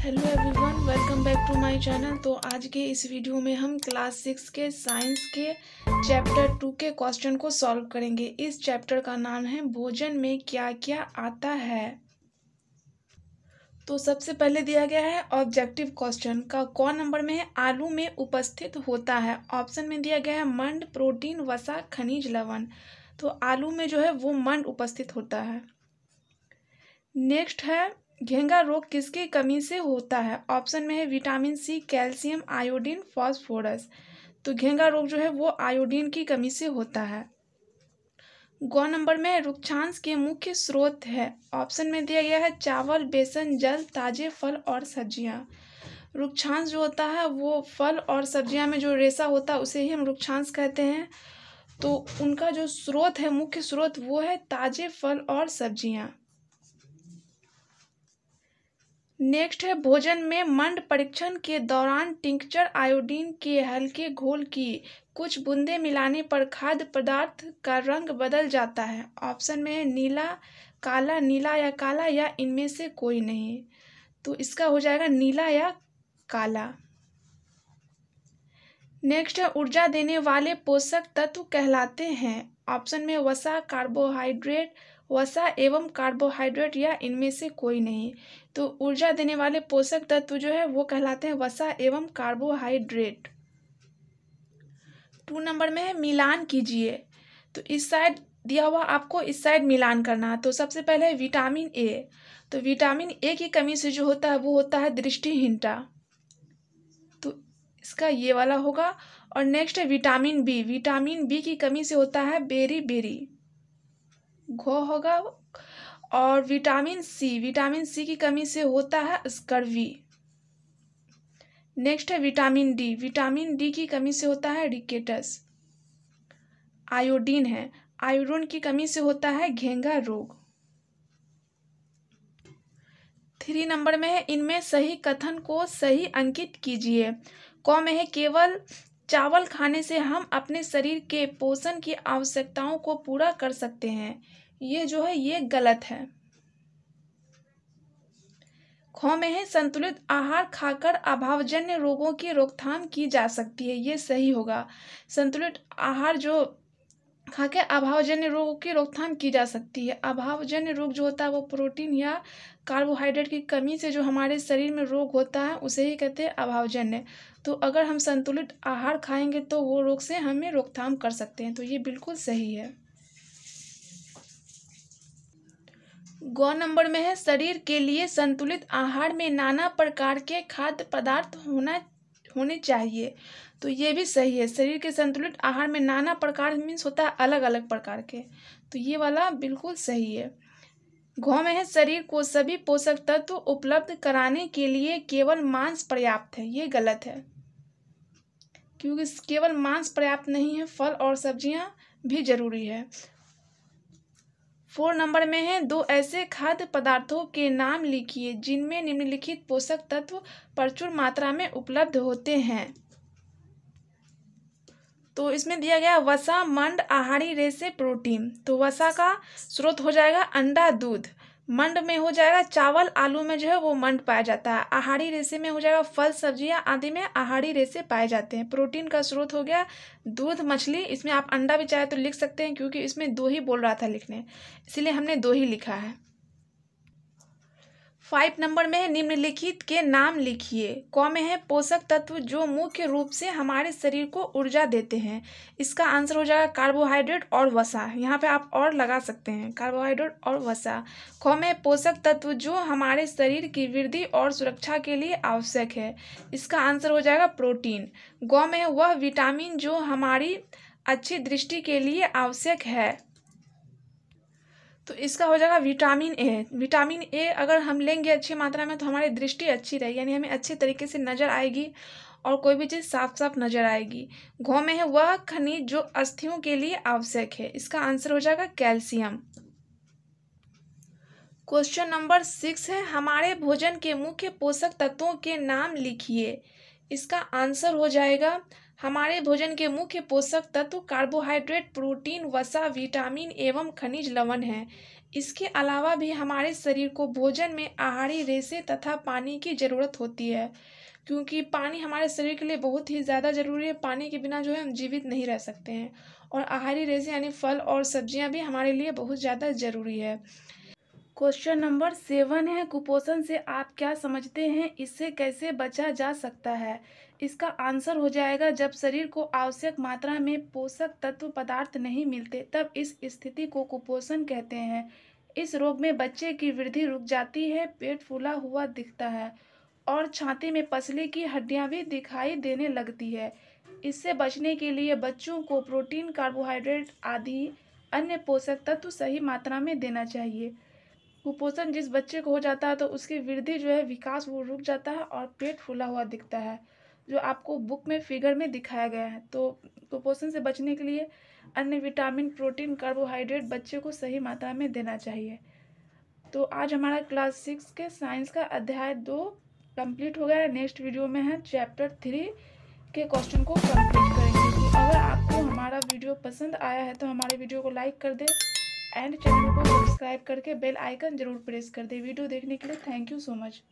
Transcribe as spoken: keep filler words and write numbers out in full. Hello everyone, welcome back to my channel. तो आज के इस वीडियो में हम क्लास सिक्स के साइंस के चैप्टर टू के क्वेश्चन को सॉल्व करेंगे। इस चैप्टर का नाम है भोजन में क्या क्या आता है। तो सबसे पहले दिया गया है ऑब्जेक्टिव क्वेश्चन का कौन नंबर में है, आलू में उपस्थित होता है। ऑप्शन में दिया गया है मंड, प्रोटीन, वसा, खनिज, लवण। तो आलू में जो है वो मंड उपस्थित होता है। नेक्स्ट है घेंगा रोग किसकी कमी से होता है। ऑप्शन में है vitamin C, calcium, iodine, phosphorus. तो घेंगा रोग जो है वो आयोडीन की कमी से होता है। गौ नंबर में रुक्षांश के मुख्य स्रोत है। ऑप्शन में दिया गया है चावल, बेसन, जल, ताजे फल और सब्जियां। रुक्षांश जो होता है वो फल और सब्जियां में जो रेशा होता है उसे ही हम रुक्षांश कहते हैं। तो उनका जो स्रोत है, मुख्य स्रोत, वो है ताजे फल और सब्जियाँ। नेक्स्ट है भोजन में मंड परीक्षण के दौरान टिंक्चर आयोडीन के हल्के घोल की कुछ बूंदें मिलाने पर खाद्य पदार्थ का रंग बदल जाता है। ऑप्शन में है नीला, काला, नीला या काला या इनमें से कोई नहीं। तो इसका हो जाएगा नीला या काला। नेक्स्ट है ऊर्जा देने वाले पोषक तत्व कहलाते हैं। ऑप्शन में वसा, कार्बोहाइड्रेट, वसा एवं कार्बोहाइड्रेट या इनमें से कोई नहीं। तो ऊर्जा देने वाले पोषक तत्व जो है वो कहलाते हैं वसा एवं कार्बोहाइड्रेट। टू नंबर में है मिलान कीजिए। तो इस साइड दिया हुआ आपको इस साइड मिलान करना है। तो सबसे पहले है विटामिन ए। तो विटामिन ए की कमी से जो होता है वो होता है दृष्टिहीनता। तो इसका ये वाला होगा। और नेक्स्ट है विटामिन बी। विटामिन बी की कमी से होता है बेरी बेरी, घो होगा। और विटामिन सी, विटामिन सी की कमी से होता है स्कर्वी। नेक्स्ट है विटामिन डी। विटामिन डी की कमी से होता है रिकेटस। आयोडीन है, आयोडीन की कमी से होता है घेंगा रोग। थ्री नंबर में है इनमें सही कथन को सही अंकित कीजिए। क में है केवल चावल खाने से हम अपने शरीर के पोषण की आवश्यकताओं को पूरा कर सकते हैं। ये जो है ये गलत है। ख में है संतुलित आहार खाकर अभावजन्य रोगों की रोकथाम की जा सकती है। ये सही होगा। संतुलित आहार जो खाकर अभावजन्य रोगों की रोकथाम की जा सकती है। अभावजन्य रोग जो होता है वो प्रोटीन या कार्बोहाइड्रेट की कमी से जो हमारे शरीर में रोग होता है उसे ही कहते हैं अभावजन्य। तो अगर हम संतुलित आहार खाएंगे तो वो रोग से हमें रोकथाम कर सकते हैं। तो ये बिल्कुल सही है। गौ नंबर में है शरीर के लिए संतुलित आहार में नाना प्रकार के खाद्य पदार्थ होना होने चाहिए। तो ये भी सही है। शरीर के संतुलित आहार में नाना प्रकार मीन्स होता है अलग अलग प्रकार के। तो ये वाला बिल्कुल सही है। घ में है शरीर को सभी पोषक तत्व उपलब्ध कराने के लिए केवल मांस पर्याप्त है। ये गलत है, क्योंकि केवल मांस पर्याप्त नहीं है, फल और सब्जियां भी जरूरी है। फोर नंबर में है दो ऐसे खाद्य पदार्थों के नाम लिखिए जिनमें निम्नलिखित पोषक तत्व प्रचुर मात्रा में उपलब्ध होते हैं। तो इसमें दिया गया वसा, मंड, आहारी रेशे, प्रोटीन। तो वसा का स्रोत हो जाएगा अंडा, दूध। मंड में हो जाएगा चावल, आलू में जो है वो मंड पाया जाता है। आहारी रेशे में हो जाएगा फल, सब्जियां आदि में आहारी रेशे पाए जाते हैं। प्रोटीन का स्रोत हो गया दूध, मछली। इसमें आप अंडा भी चाहे तो लिख सकते हैं, क्योंकि इसमें दो ही बोल रहा था लिखने, इसलिए हमने दो ही लिखा है। फाइव नंबर में है निम्नलिखित के नाम लिखिए। क में है पोषक तत्व जो मुख्य रूप से हमारे शरीर को ऊर्जा देते हैं। इसका आंसर हो जाएगा कार्बोहाइड्रेट और वसा। यहाँ पे आप और लगा सकते हैं, कार्बोहाइड्रेट और वसा। ख में पोषक तत्व जो हमारे शरीर की वृद्धि और सुरक्षा के लिए आवश्यक है। इसका आंसर हो जाएगा प्रोटीन। ग में वह विटामिन जो हमारी अच्छी दृष्टि के लिए आवश्यक है। तो इसका हो जाएगा विटामिन ए। विटामिन ए अगर हम लेंगे अच्छी मात्रा में तो हमारी दृष्टि अच्छी रहेगी, यानी हमें अच्छे तरीके से नज़र आएगी और कोई भी चीज़ साफ साफ नज़र आएगी। घ में है वह खनिज जो अस्थियों के लिए आवश्यक है। इसका आंसर हो जाएगा कैल्शियम। क्वेश्चन नंबर सिक्स है हमारे भोजन के मुख्य पोषक तत्वों के नाम लिखिए। इसका आंसर हो जाएगा हमारे भोजन के मुख्य पोषक तत्व कार्बोहाइड्रेट, प्रोटीन, वसा, विटामिन एवं खनिज, लवण हैं। इसके अलावा भी हमारे शरीर को भोजन में आहारी रेशे तथा पानी की ज़रूरत होती है, क्योंकि पानी हमारे शरीर के लिए बहुत ही ज़्यादा ज़रूरी है। पानी के बिना जो है हम जीवित नहीं रह सकते हैं। और आहारी रेशे यानी फल और सब्जियां भी हमारे लिए बहुत ज़्यादा ज़रूरी है। क्वेश्चन नंबर सेवन है, कुपोषण से आप क्या समझते हैं, इससे कैसे बचा जा सकता है? इसका आंसर हो जाएगा, जब शरीर को आवश्यक मात्रा में पोषक तत्व पदार्थ नहीं मिलते तब इस स्थिति को कुपोषण कहते हैं। इस रोग में बच्चे की वृद्धि रुक जाती है, पेट फूला हुआ दिखता है और छाती में पसली की हड्डियां भी दिखाई देने लगती है। इससे बचने के लिए बच्चों को प्रोटीन, कार्बोहाइड्रेट आदि अन्य पोषक तत्व सही मात्रा में देना चाहिए। कुपोषण जिस बच्चे को हो जाता है तो उसकी वृद्धि जो है, विकास वो रुक जाता है और पेट फूला हुआ दिखता है, जो आपको बुक में फिगर में दिखाया गया है। तो कुपोषण से बचने के लिए अन्य विटामिन, प्रोटीन, कार्बोहाइड्रेट बच्चे को सही मात्रा में देना चाहिए। तो आज हमारा क्लास सिक्स के साइंस का अध्याय दो कंप्लीट हो गया है। नेक्स्ट वीडियो में हम चैप्टर थ्री के क्वेश्चन को कंप्लीट करेंगे। तो अगर आपको हमारा वीडियो पसंद आया है तो हमारे वीडियो को लाइक कर दें एंड चैनल को सब्सक्राइब करके बेल आइकन जरूर प्रेस कर दें। वीडियो देखने के लिए थैंक यू सो मच।